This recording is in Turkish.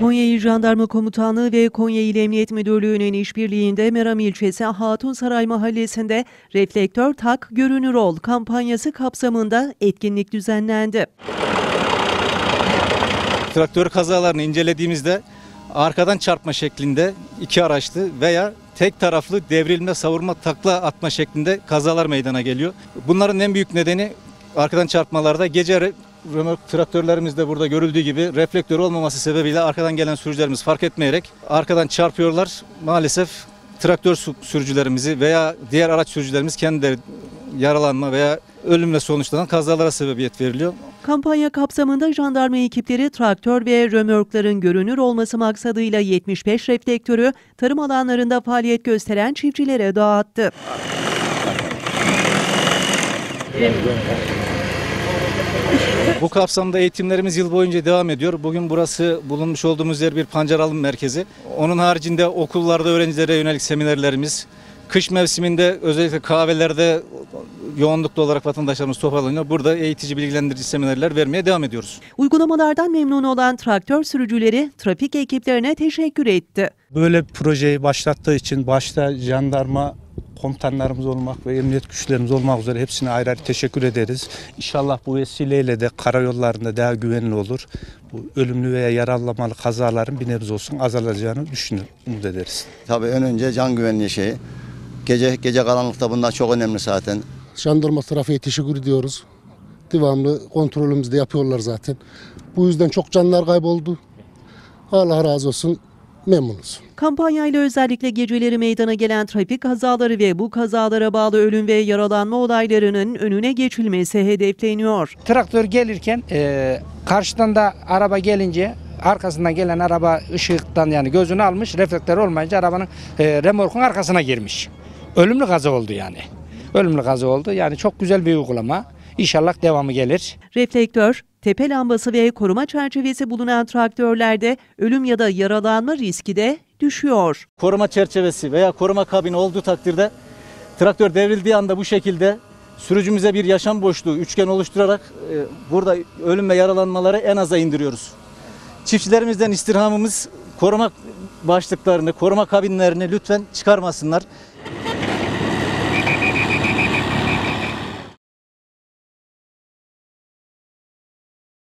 Konya İl Jandarma Komutanı ve Konya İl Emniyet Müdürlüğü'nün işbirliğinde Meram ilçesi Hatunsaray Mahallesi'nde Reflektör Tak Görünür Ol kampanyası kapsamında etkinlik düzenlendi. Traktör kazalarını incelediğimizde arkadan çarpma şeklinde iki araçlı veya tek taraflı devrilme, savurma, takla atma şeklinde kazalar meydana geliyor. Bunların en büyük nedeni arkadan çarpmalarda gece römork traktörlerimizde burada görüldüğü gibi reflektör olmaması sebebiyle arkadan gelen sürücülerimiz fark etmeyerek arkadan çarpıyorlar. Maalesef traktör sürücülerimizi veya diğer araç sürücülerimiz kendileri yaralanma veya ölümle sonuçlanan kazalara sebebiyet veriliyor. Kampanya kapsamında jandarma ekipleri traktör ve römorkların görünür olması maksadıyla 75 reflektörü tarım alanlarında faaliyet gösteren çiftçilere dağıttı. Bu kapsamda eğitimlerimiz yıl boyunca devam ediyor. Bugün burası bulunmuş olduğumuz yer bir pancar alım merkezi. Onun haricinde okullarda öğrencilere yönelik seminerlerimiz, kış mevsiminde özellikle kahvelerde yoğunluklu olarak vatandaşlarımız toparlanıyor. Burada eğitici, bilgilendirici seminerler vermeye devam ediyoruz. Uygulamalardan memnun olan traktör sürücüleri trafik ekiplerine teşekkür etti. Böyle projeyi başlattığı için başta jandarma komutanlarımız olmak ve emniyet güçlerimiz olmak üzere hepsine ayrı ayrı teşekkür ederiz. İnşallah bu vesileyle de karayollarında daha güvenli olur. Bu ölümlü veya yaralamalı kazaların bir nebze olsun azalacağını düşünüyorum, umut ederiz. Tabii en önce can güvenliği şeyi. Gece karanlıkta bunlar çok önemli zaten. Jandarma trafiğe teşekkür ediyoruz. Devamlı kontrolümüzü de yapıyorlar zaten. Bu yüzden çok canlar kayboldu. Allah razı olsun. Memnunuz. Kampanyayla özellikle geceleri meydana gelen trafik kazaları ve bu kazalara bağlı ölüm ve yaralanma olaylarının önüne geçilmesi hedefleniyor. Traktör gelirken karşıdan da araba gelince arkasından gelen araba ışıktan yani gözünü almış, reflektör olmayınca arabanın remorkun arkasına girmiş. Ölümlü kaza oldu yani. Ölümlü kaza oldu yani çok güzel bir uygulama. İnşallah devamı gelir. Reflektör, tepe lambası ve koruma çerçevesi bulunan traktörlerde ölüm ya da yaralanma riski de düşüyor. Koruma çerçevesi veya koruma kabini olduğu takdirde traktör devrildiği anda bu şekilde sürücümüze bir yaşam boşluğu üçgen oluşturarak burada ölüm ve yaralanmaları en aza indiriyoruz. Çiftçilerimizden istirhamımız koruma başlıklarını, koruma kabinlerini lütfen çıkarmasınlar.